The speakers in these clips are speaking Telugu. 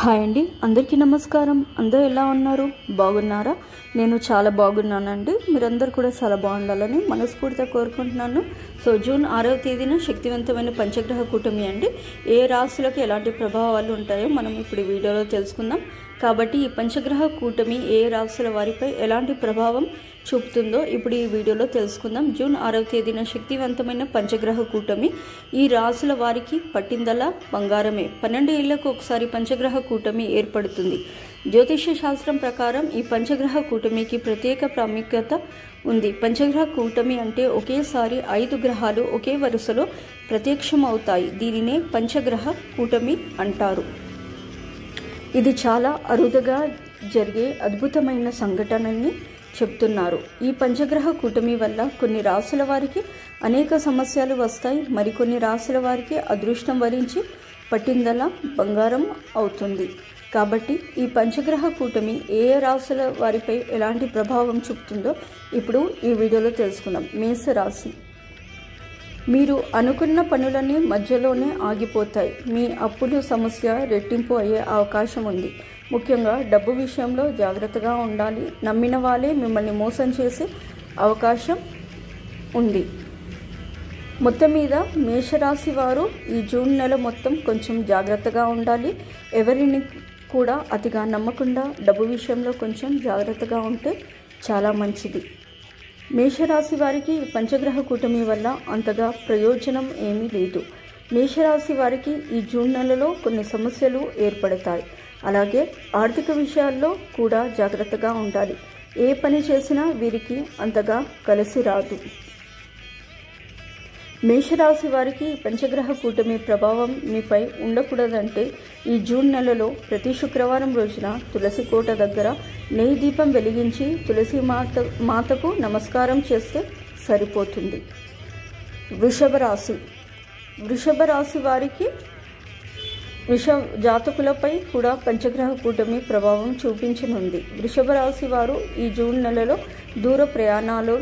హాయ్ అండి, అందరికీ నమస్కారం. అందరూ ఎలా ఉన్నారు? బాగున్నారా? నేను చాలా బాగున్నానండి. మీరందరూ కూడా చాలా బాగుండాలని మనస్ఫూర్తిగా కోరుకుంటున్నాను. సో జూన్ 6వ తేదీన శక్తివంతమైన పంచగ్రహ కూటమి అండి. ఏ రాశులకు ఎలాంటి ప్రభావాలు ఉంటాయో మనం ఇప్పుడు వీడియోలో తెలుసుకుందాం. కాబట్టి ఈ పంచగ్రహ కూటమి ఏ రాశుల వారిపై ఎలాంటి ప్రభావం చూపుతుందో ఇప్పుడు ఈ వీడియోలో తెలుసుకుందాం. జూన్ 6వ తేదీన శక్తివంతమైన పంచగ్రహ కూటమి ఈ రాశుల వారికి పట్టిందల్లా బంగారమే. 12 ఏళ్లకు ఒకసారి పంచగ్రహ కూటమి ఏర్పడుతుంది. జ్యోతిష్య శాస్త్రం ప్రకారం ఈ పంచగ్రహ కూటమికి ప్రత్యేక ప్రాముఖ్యత ఉంది. పంచగ్రహ కూటమి అంటే ఒకేసారి 5 గ్రహాలు ఒకే వరుసలో ప్రత్యక్షమవుతాయి. దీనినే పంచగ్రహ కూటమి అంటారు. ఇది చాలా అరుదుగా జరిగే అద్భుతమైన సంఘటనని చెప్తున్నారు. ఈ పంచగ్రహ కూటమి వల్ల కొన్ని రాశుల వారికి అనేక సమస్యలు వస్తాయి. మరికొన్ని రాశుల వారికి అదృష్టం వరించి పట్టిందలా బంగారం అవుతుంది. కాబట్టి ఈ పంచగ్రహ కూటమి ఏ రాశుల వారిపై ఎలాంటి ప్రభావం చూపుతుందో ఇప్పుడు ఈ వీడియోలో తెలుసుకుందాం. మేషరాశి. మీరు అనుకున్న పనులన్నీ మధ్యలోనే ఆగిపోతాయి. మీ అప్పుల సమస్య రెట్టింపు అయ్యే అవకాశం ఉంది. ముఖ్యంగా డబ్బు విషయంలో జాగ్రత్తగా ఉండాలి. నమ్మిన వాళ్ళే మిమ్మల్ని మోసం చేసే అవకాశం ఉంది. మొత్తం మీద మేషరాశి వారు ఈ జూన్ నెల మొత్తం కొంచెం జాగ్రత్తగా ఉండాలి. ఎవరిని కూడా అతిగా నమ్మకుండా డబ్బు విషయంలో కొంచెం జాగ్రత్తగా ఉంటే చాలా మంచిది. మేషరాశి వారికి పంచగ్రహ కూటమి వల్ల అంతగా ప్రయోజనం ఏమీ లేదు. మేషరాశి వారికి ఈ జూన్ నెలలో కొన్ని సమస్యలు ఏర్పడతాయి. అలాగే ఆర్థిక విషయాల్లో కూడా జాగ్రత్తగా ఉండాలి. ఏ పని చేసినా వీరికి అంతగా కలిసి రాదు. మేషరాశి వారికి పంచగ్రహ కూటమి ప్రభావం మీపై ఉండకూడదంటే ఈ జూన్ నెలలో ప్రతి శుక్రవారం రోజున తులసి కోట దగ్గర నెయ్యి దీపం వెలిగించి తులసి మాతకు నమస్కారం చేస్తే సరిపోతుంది. వృషభ రాశి వారికి జాతకులపై కూడా పంచగ్రహ కూటమి ప్రభావం చూపించనుంది. వృషభ రాశి వారు ఈ జూన్ నెలలో దూర ప్రయాణాలు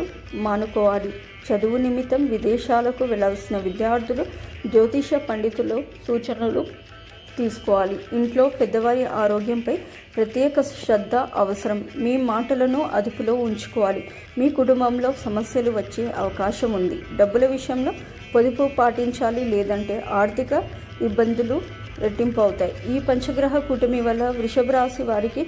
మానుకోవాలి. చదువు నిమిత్తం విదేశాలకు వెళ్లాల్సిన విద్యార్థులు జ్యోతిష పండితుల సూచనలు తీసుకోవాలి. ఇంట్లో పెద్దవారి ఆరోగ్యంపై ప్రత్యేక శ్రద్ధ అవసరం. మీ మాటలను అదుపులో ఉంచుకోవాలి. మీ కుటుంబంలో సమస్యలు వచ్చే అవకాశం ఉంది. డబ్బుల విషయంలో పొదుపు పాటించాలి, లేదంటే ఆర్థిక ఇబ్బందులు రెట్టింపు అవుతాయి. ఈ పంచగ్రహ కూటమి వల్ల వృషభ రాశి వారికి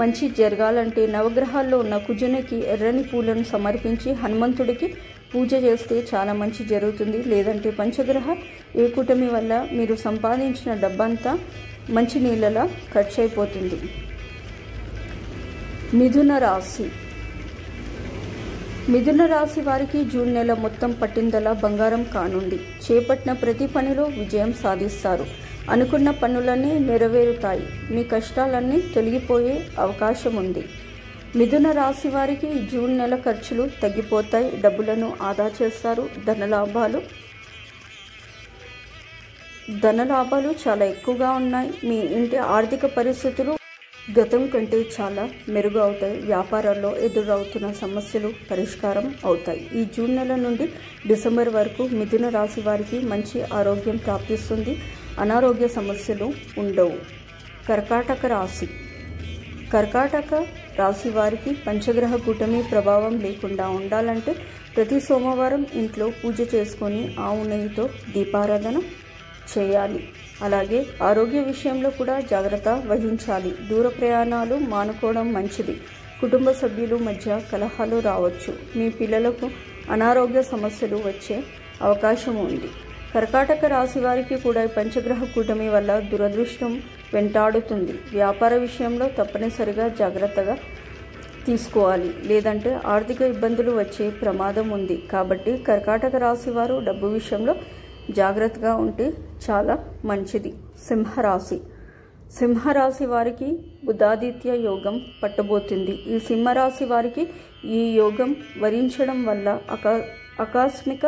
మంచి జరగాలంటే నవగ్రహాల్లో ఉన్న కుజునికి ఎర్రని పూలను సమర్పించి హనుమంతుడికి పూజ చేస్తే చాలా మంచి జరుగుతుంది. లేదంటే పంచగ్రహ ఏ కూటమి వల్ల మీరు సంపాదించిన డబ్బంతా మంచి నీళ్ళలా ఖర్చు అయిపోతుంది. మిథున రాశి వారికి జూన్ నెల మొత్తం పట్టిందలా బంగారం కానుంది. చేపట్టిన ప్రతి పనిలో విజయం సాధిస్తారు. అనుకున్న పనులన్నీ నెరవేరుతాయి. మీ కష్టాలన్నీ తొలగిపోయే అవకాశం ఉంది. మిథున రాశి వారికి జూన్ నెల ఖర్చులు తగ్గిపోతాయి. డబ్బులను ఆదా చేస్తారు. ధనలాభాలు చాలా ఎక్కువగా ఉన్నాయి. మీ ఇంటి ఆర్థిక పరిస్థితులు గతం కంటే చాలా మెరుగు అవుతాయి. వ్యాపారాల్లో ఎదురవుతున్న సమస్యలు పరిష్కారం అవుతాయి. ఈ జూన్ నెల నుండి డిసెంబర్ వరకు మిథున రాశి వారికి మంచి ఆరోగ్యం ప్రాప్తిస్తుంది. అనారోగ్య సమస్యలు ఉండవు. కర్కాటక రాశి వారికి పంచగ్రహ కూటమి ప్రభావం లేకుండా ఉండాలంటే ప్రతి సోమవారం ఇంట్లో పూజ చేసుకొని ఆవు నెయ్యితో దీపారాధన చేయాలి. అలాగే ఆరోగ్య విషయంలో కూడా జాగ్రత్త వహించాలి. దూర ప్రయాణాలు మానుకోవడం మంచిది. కుటుంబ సభ్యుల మధ్య కలహాలు రావచ్చు. మీ పిల్లలకు అనారోగ్య సమస్యలు వచ్చే అవకాశం ఉంది. కర్కాటక రాశి వారికి కూడా పంచగ్రహ కూటమి వల్ల దురదృష్టం వెంటాడుతుంది. వ్యాపార విషయంలో తప్పనిసరిగా జాగ్రత్తగా తీసుకోవాలి, లేదంటే ఆర్థిక ఇబ్బందులు వచ్చే ప్రమాదం ఉంది. కాబట్టి కర్కాటక రాశి వారు డబ్బు విషయంలో జాగ్రత్తగా ఉంటే చాలా మంచిది. సింహరాశి వారికి బుధాదిత్య యోగం పట్టబోతుంది. ఈ సింహరాశి వారికి ఈ యోగం వరించడం వల్ల ఆకస్మిక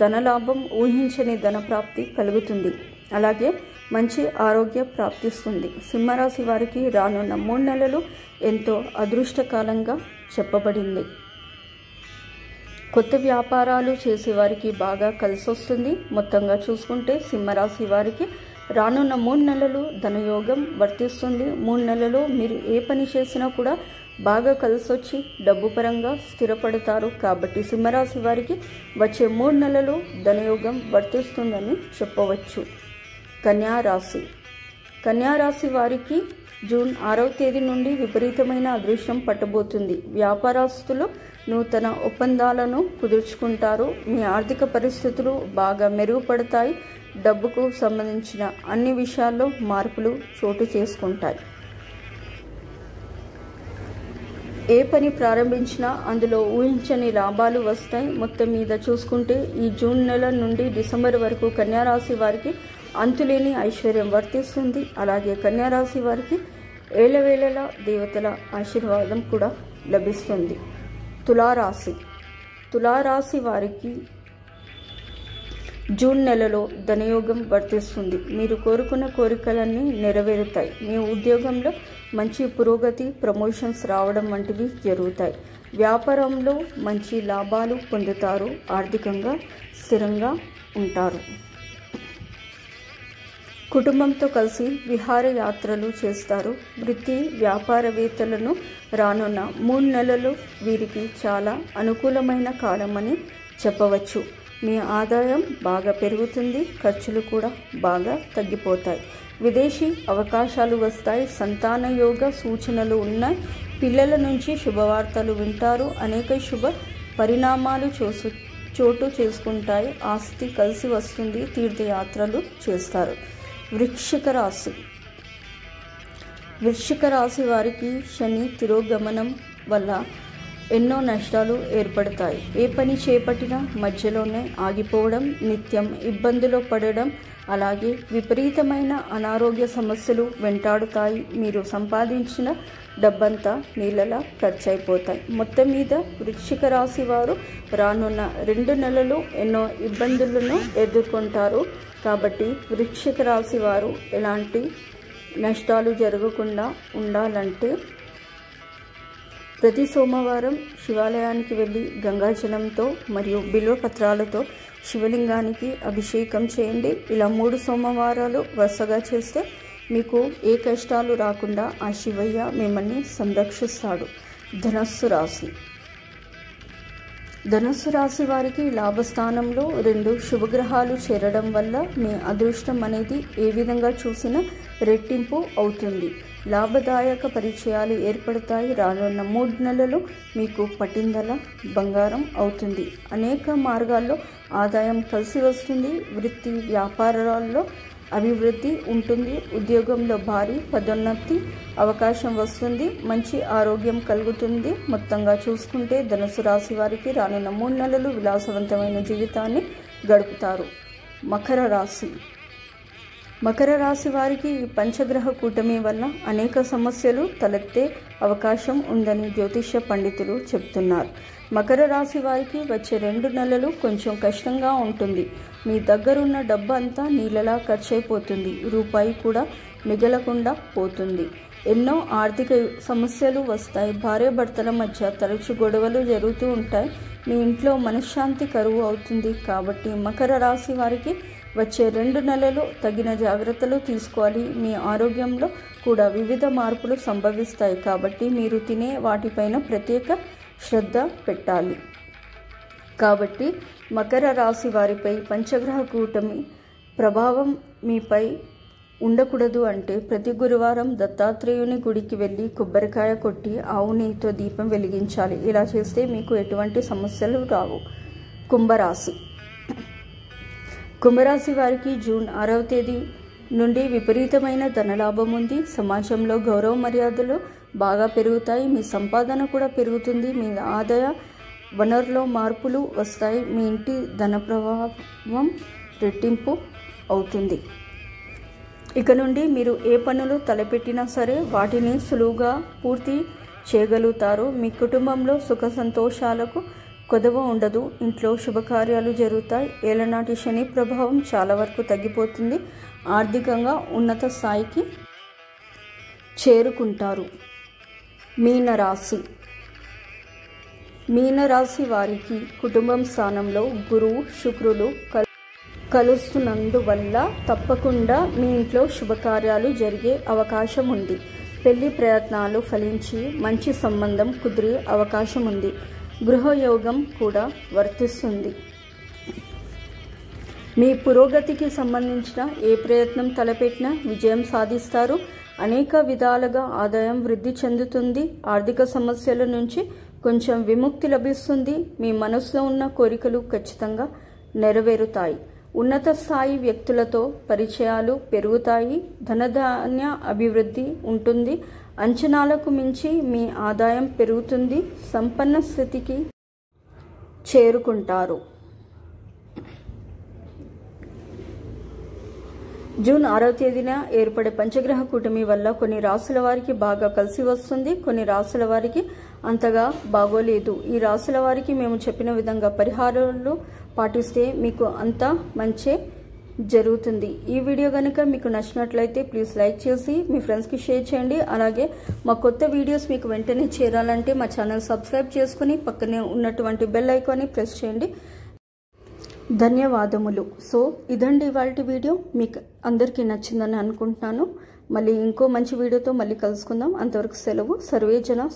ధనలాభం, ఊహించని ధనప్రాప్తి కలుగుతుంది. అలాగే మంచి ఆరోగ్య ప్రాప్తిస్తుంది. సింహరాశి వారికి రానున్న 3 నెలలు ఎంతో అదృష్టకాలంగా చెప్పబడింది. కొత్త వ్యాపారాలు చేసేవారికి బాగా కలిసొస్తుంది. మొత్తంగా చూసుకుంటే సింహరాశి వారికి రానున్న 3 నెలలు ధనయోగం వర్తిస్తుంది. 3 నెలల్లో మీరు ఏ పని చేసినా కూడా బాగా కలిసొచ్చి డబ్బు పరంగా స్థిరపడతారు. కాబట్టి సింహరాశి వారికి వచ్చే 3 నెలలు ధనయోగం వర్తిస్తుందని చెప్పవచ్చు. కన్యారాశి. కన్యారాశి వారికి జూన్ 6వ తేదీ నుండి విపరీతమైన అదృష్టం పట్టబోతుంది. వ్యాపారస్తులు నూతన ఒప్పందాలను కుదుర్చుకుంటారు. మీ ఆర్థిక పరిస్థితులు బాగా మెరుగుపడతాయి. డబ్బుకు సంబంధించిన అన్ని విషయాల్లో మార్పులు చోటు చేసుకుంటాయి. ఏ పని ప్రారంభించినా అందులో ఊహించని లాభాలు వస్తాయి. మొత్తం మీద చూసుకుంటే ఈ జూన్ నెల నుండి డిసెంబర్ వరకు కన్యారాశి వారికి అంతులేని ఐశ్వర్యం వర్తిస్తుంది. అలాగే కన్యారాశి వారికి ఏలవేళలా దేవతల ఆశీర్వాదం కూడా లభిస్తుంది. తులారాశి. తులారాశి వారికి జూన్ నెలలో ధనయోగం వర్తిస్తుంది. మీరు కోరుకున్న కోరికలన్నీ నెరవేరుతాయి. మీ ఉద్యోగంలో మంచి పురోగతి, ప్రమోషన్స్ రావడం వంటివి జరుగుతాయి. వ్యాపారంలో మంచి లాభాలు పొందుతారు. ఆర్థికంగా స్థిరంగా ఉంటారు. కుటుంబంతో కలిసి విహారయాత్రలు చేస్తారు. వృత్తి వ్యాపారవేత్తలను రానున్న 3 నెలలు వీరికి చాలా అనుకూలమైన కాలమని చెప్పవచ్చు. మీ ఆదాయం బాగా పెరుగుతుంది. ఖర్చులు కూడా బాగా తగ్గిపోతాయి. విదేశీ అవకాశాలు వస్తాయి. సంతాన యోగ సూచనలు ఉన్నాయి. పిల్లల నుంచి శుభవార్తలు వింటారు. అనేక శుభ పరిణామాలు చోటు చేసుకుంటాయి. ఆస్తి కలిసి వస్తుంది. తీర్థయాత్రలు చేస్తారు. వృశ్చిక రాశి. వృశ్చిక రాశి వారికి శని తిరోగమనం వల్ల ఎన్నో నష్టాలు ఏర్పడతాయి. ఏ పని చేపట్టినా మధ్యలోనే ఆగిపోవడం, నిత్యం ఇబ్బందులు పడడం, అలాగే విపరీతమైన అనారోగ్య సమస్యలు వెంటాడుతాయి. మీరు సంపాదించిన డబ్బంతా నీళ్ళలా ఖర్చు అయిపోతాయి. మొత్తం మీద వృశ్చిక రాశి వారు రానున్న 2 నెలలు ఎన్నో ఇబ్బందులను ఎదుర్కొంటారు. కాబట్టి వృశ్చిక రాశి వారు ఎలాంటి నష్టాలు జరగకుండా ఉండాలంటే ప్రతి సోమవారం శివాలయానికి వెళ్ళి గంగాజలంతో మరియు బిల్వపత్రాలతో శివలింగానికి అభిషేకం చేయండి. ఇలా 3 సోమవారాలు వరుసగా చేస్తే మీకు ఏ కష్టాలు రాకుండా ఆ శివయ్య మిమ్మల్ని సంరక్షిస్తాడు. ధనస్సు రాశి. ధనస్సు రాశి వారికి లాభస్థానంలో 2 శుభగ్రహాలు చేరడం వల్ల మీ అదృష్టం అనేది ఏ విధంగా చూసినా రెట్టింపు అవుతుంది. లాభదాయక పరిచయాలు ఏర్పడతాయి. రానున్న 3 నెలలు మీకు పట్టిందల బంగారం అవుతుంది. అనేక మార్గాల్లో ఆదాయం కలిసి వస్తుంది. వృత్తి వ్యాపారాల్లో అభివృద్ధి ఉంటుంది. ఉద్యోగంలో భారీ పదోన్నతి అవకాశం వస్తుంది. మంచి ఆరోగ్యం కలుగుతుంది. మొత్తంగా చూసుకుంటే ధనుసు రాశి వారికి రానున్న 3 నెలలు విలాసవంతమైన జీవితాన్ని గడుపుతారు. మకర రాశి. మకర రాశి వారికి పంచగ్రహ కూటమి వల్ల అనేక సమస్యలు తలెత్తే అవకాశం ఉందని జ్యోతిష్య పండితులు చెప్తున్నారు. మకర రాశి వారికి వచ్చే 2 నెలలు కొంచెం కష్టంగా ఉంటుంది. మీ దగ్గరున్న డబ్బు అంతా నీళ్ళలా ఖర్చు అయిపోతుంది. రూపాయి కూడా మిగలకుండా పోతుంది. ఎన్నో ఆర్థిక సమస్యలు వస్తాయి. భార్య భర్తల మధ్య తరచు గొడవలు జరుగుతూ ఉంటాయి. మీ ఇంట్లో మనశ్శాంతి కరువు అవుతుంది. కాబట్టి మకర రాశి వారికి వచ్చే 2 నెలలు తగిన జాగ్రత్తలు తీసుకోవాలి. మీ ఆరోగ్యంలో కూడా వివిధ మార్పులు సంభవిస్తాయి. కాబట్టి మీరు తినే వాటిపైన ప్రత్యేక శ్రద్ధ పెట్టాలి. కాబట్టి మకర రాశి వారిపై పంచగ్రహ కూటమి ప్రభావం మీపై ఉండకూడదు అంటే ప్రతి గురువారం దత్తాత్రేయుని గుడికి వెళ్ళి కొబ్బరికాయ కొట్టి ఆవు నెయ్యితో దీపం వెలిగించాలి. ఇలా చేస్తే మీకు ఎటువంటి సమస్యలు రావు. కుంభరాశి. కుంభరాశి వారికి జూన్ 6వ తేదీ నుండి విపరీతమైన ధనలాభం ఉంది. సమాజంలో గౌరవ మర్యాదలు బాగా పెరుగుతాయి. మీ సంపాదన కూడా పెరుగుతుంది. మీ ఆదాయ వనరులో మార్పులు వస్తాయి. మీ ఇంటి ధన ప్రభావం రెట్టింపు అవుతుంది. ఇక నుండి మీరు ఏ పనులు తలపెట్టినా సరే వాటిని సులువుగా పూర్తి చేయగలుగుతారు. మీ కుటుంబంలో సుఖ సంతోషాలకు కొదవ ఉండదు. ఇంట్లో శుభకార్యాలు జరుగుతాయి. ఏలనాటి శని ప్రభావం చాలా వరకు తగ్గిపోతుంది. ఆర్థికంగా ఉన్నత స్థాయికి చేరుకుంటారు. మీనరాశి. మీనరాశి వారికి కుటుంబం స్థానంలో గురువు శుక్రులు కలుస్తున్నందువల్ల తప్పకుండా మీ ఇంట్లో శుభకార్యాలు జరిగే అవకాశం ఉంది. పెళ్లి ప్రయత్నాలు ఫలించి మంచి సంబంధం కుదిరే అవకాశం ఉంది. గృహయోగం కూడా వర్తిస్తుంది. మీ పురోగతికి సంబంధించిన ఏ ప్రయత్నం తలపెట్టినా విజయం సాధిస్తారు. అనేక విధాలుగా ఆదాయం వృద్ధి చెందుతుంది. ఆర్థిక సమస్యల నుంచి కొంచెం విముక్తి లభిస్తుంది. మీ మనసులో ఉన్న కోరికలు ఖచ్చితంగా నెరవేరుతాయి. ఉన్నత స్థాయి వ్యక్తులతో పరిచయాలు పెరుగుతాయి. ధనధాన్య అభివృద్ధి ఉంటుంది. అంచనాలకు మించి మీ ఆదాయం పెరుగుతుంది. సంపన్న స్థితికి చేరుకుంటారు. జూన్ 6వ తేదీన ఏర్పడే పంచగ్రహ కూటమి వల్ల కొన్ని రాసుల వారికి బాగా కలిసి వస్తుంది, కొన్ని రాసుల వారికి అంతగా బాగోలేదు. ఈ రాసుల వారికి మేము చెప్పిన విధంగా పరిహారాలు పాటిస్తే మీకు అంతా మంచి జరుగుతుంది. ఈ వీడియో కనుక మీకు నచ్చినట్లయితే ప్లీజ్ లైక్ చేసి మీ ఫ్రెండ్స్కి షేర్ చేయండి. అలాగే మా కొత్త వీడియోస్ మీకు వెంటనే చేరాలంటే మా ఛానల్ సబ్స్క్రైబ్ చేసుకుని పక్కనే ఉన్నటువంటి బెల్ ఐకాన్ని ప్రెస్ చేయండి. ధన్యవాదములు. సో ఇదండి ఇవాళ వీడియో. మీకు అందరికీ నచ్చిందని అనుకుంటున్నాను. మళ్ళీ ఇంకో మంచి వీడియోతో మళ్ళీ కలుసుకుందాం. అంతవరకు సెలవు. సర్వేజన.